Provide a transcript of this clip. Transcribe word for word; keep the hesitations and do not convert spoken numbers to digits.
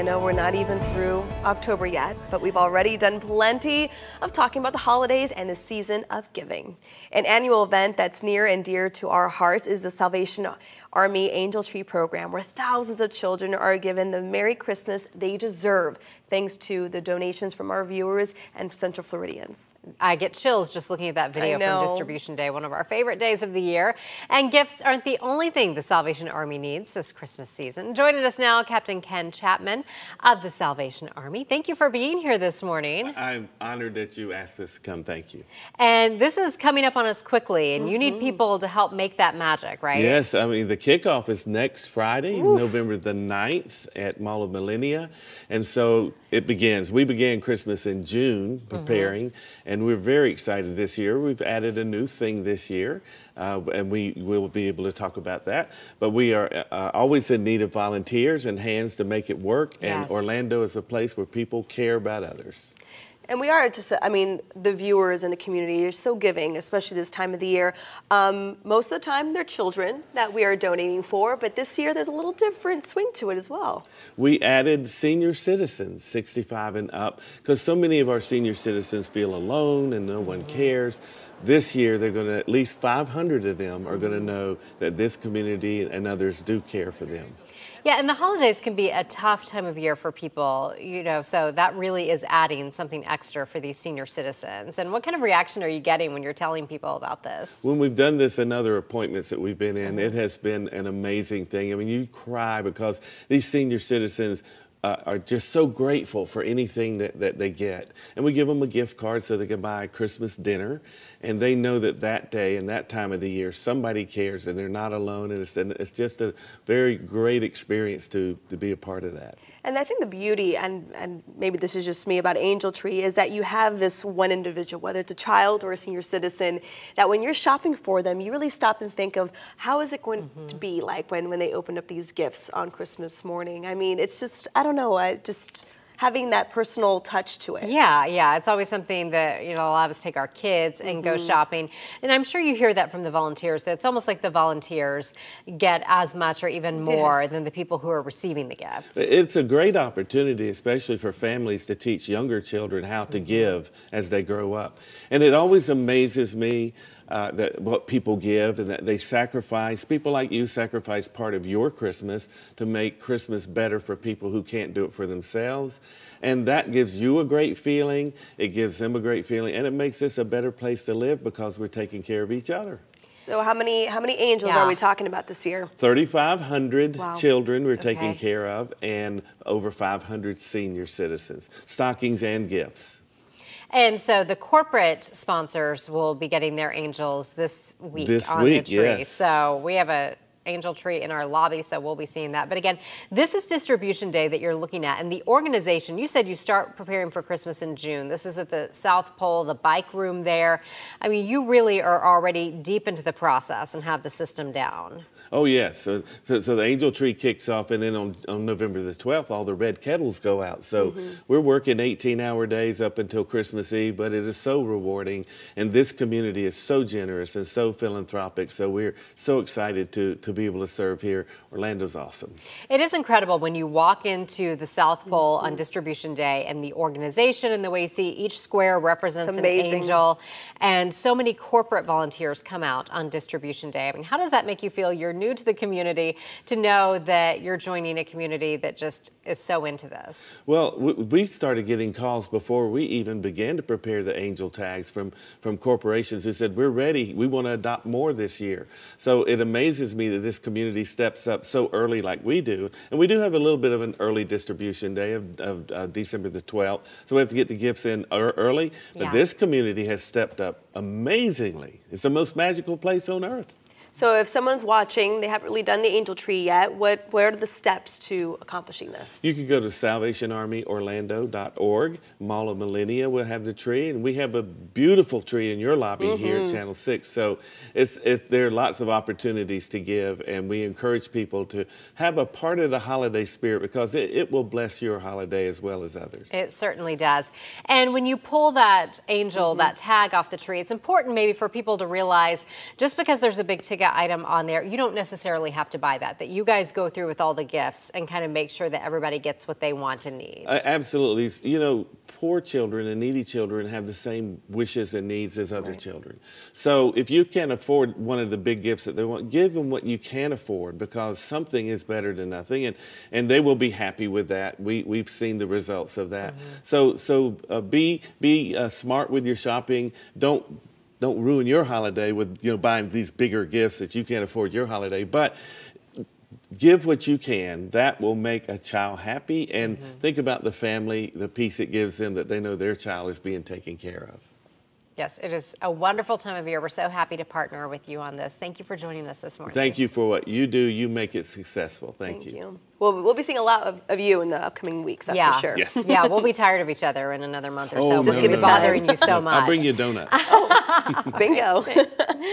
I know we're not even through October yet, but we've already done plenty of talking about the holidays and the season of giving. An annual event that's near and dear to our hearts is the Salvation Army Angel Tree Program, where thousands of children are given the Merry Christmas they deserve, thanks to the donations from our viewers and Central Floridians. I get chills just looking at that video from Distribution Day, one of our favorite days of the year. And gifts aren't the only thing the Salvation Army needs this Christmas season. Joining us now, Captain Ken Chapman of the Salvation Army. Thank you for being here this morning. I'm honored that you asked us to come. Thank you. And this is coming up on us quickly, and mm-hmm. you need people to help make that magic, right? Yes, I mean, the kickoff is next Friday, Oof. November the ninth at Mall of Millennia, and so it begins. We began Christmas in June preparing, mm-hmm. and we're very excited this year. We've added a new thing this year, uh, and we will be able to talk about that. But we are uh, always in need of volunteers and hands to make it work, and yes. Orlando is a place where people care about others. And we are just, I mean, the viewers and the community are so giving, especially this time of the year. Um, most of the time, they're children that we are donating for, but this year there's a little different swing to it as well. We added senior citizens, sixty-five and up, because so many of our senior citizens feel alone and no one cares. This year, they're going to, at least five hundred of them are going to know that this community and others do care for them. Yeah, and the holidays can be a tough time of year for people, you know, so that really is adding something extra for these senior citizens. And what kind of reaction are you getting when you're telling people about this? When we've done this and other appointments that we've been in, mm-hmm. it has been an amazing thing. I mean, you cry because these senior citizens Uh, are just so grateful for anything that, that they get. And we give them a gift card so they can buy a Christmas dinner, and they know that that day and that time of the year somebody cares and they're not alone, and it's, and it's just a very great experience to, to be a part of that. And I think the beauty, and, and maybe this is just me about Angel Tree, is that you have this one individual, whether it's a child or a senior citizen, that when you're shopping for them, you really stop and think of how is it going mm-hmm. to be like when, when they open up these gifts on Christmas morning. I mean, it's just, I don't know, I just having that personal touch to it. Yeah, yeah, it's always something that, you know, a lot of us take our kids and mm-hmm. go shopping. And I'm sure you hear that from the volunteers, that it's almost like the volunteers get as much or even more yes. than the people who are receiving the gifts. It's a great opportunity, especially for families, to teach younger children how to mm-hmm. give as they grow up. And it always amazes me Uh, that what people give and that they sacrifice. People like you sacrifice part of your Christmas to make Christmas better for people who can't do it for themselves. And that gives you a great feeling, it gives them a great feeling, and it makes us a better place to live because we're taking care of each other. So how many how many angels yeah. are we talking about this year? thirty-five hundred wow. children we're okay. taking care of, and over five hundred senior citizens, stockings and gifts. And so the corporate sponsors will be getting their angels this week this on week, the tree. Yes. So we have a angel tree in our lobby, so we'll be seeing that. But again, this is Distribution Day that you're looking at, and the organization, you said you start preparing for Christmas in June. This is at the South Pole, the bike room there. I mean, you really are already deep into the process and have the system down. Oh, yes. So, so, so the angel tree kicks off, and then on, on November the twelfth, all the red kettles go out. So mm-hmm. we're working eighteen-hour days up until Christmas Eve, but it is so rewarding, and this community is so generous and so philanthropic, so we're so excited to, to be able to serve here. Orlando's awesome. It is incredible when you walk into the South Pole mm-hmm. on Distribution Day, and the organization and the way you see each square represents an angel, and so many corporate volunteers come out on Distribution Day. I mean, how does that make you feel? You're new to the community, to know that you're joining a community that just is so into this. Well, we started getting calls before we even began to prepare the angel tags from, from corporations who said, we're ready, we want to adopt more this year. So it amazes me that this community steps up so early like we do. And we do have a little bit of an early Distribution Day of, of uh, December the twelfth, so we have to get the gifts in early. But yeah. this community has stepped up amazingly. It's the most magical place on earth. So if someone's watching, they haven't really done the angel tree yet, what, where are the steps to accomplishing this? You can go to Salvation Army Orlando dot org, Mall of Millennia will have the tree, and we have a beautiful tree in your lobby mm-hmm. here at Channel six. So it's, it, there are lots of opportunities to give, and we encourage people to have a part of the holiday spirit, because it, it will bless your holiday as well as others. It certainly does. And when you pull that angel, mm-hmm. that tag off the tree, it's important maybe for people to realize just because there's a big ticket specific item on there, you don't necessarily have to buy that, that you guys go through with all the gifts and kind of make sure that everybody gets what they want and need. Uh, absolutely. You know, poor children and needy children have the same wishes and needs as other right. children. So if you can't afford one of the big gifts that they want, give them what you can afford, because something is better than nothing, and, and they will be happy with that. We, we've seen the results of that. Mm-hmm. So, so uh, be, be uh, smart with your shopping. Don't... Don't ruin your holiday with, you know, buying these bigger gifts that you can't afford your holiday. But give what you can. That will make a child happy. And mm-hmm. think about the family, the peace it gives them that they know their child is being taken care of. Yes, it is a wonderful time of year. We're so happy to partner with you on this. Thank you for joining us this morning. Thank you for what you do. You make it successful. Thank, Thank you. you. Well, we'll be seeing a lot of, of you in the upcoming weeks, that's yeah. for sure. Yes. Yeah, we'll be tired of each other in another month or oh, so. Just no, give no, it no, bothering no. you so much. I'll bring you donuts. Oh, bingo.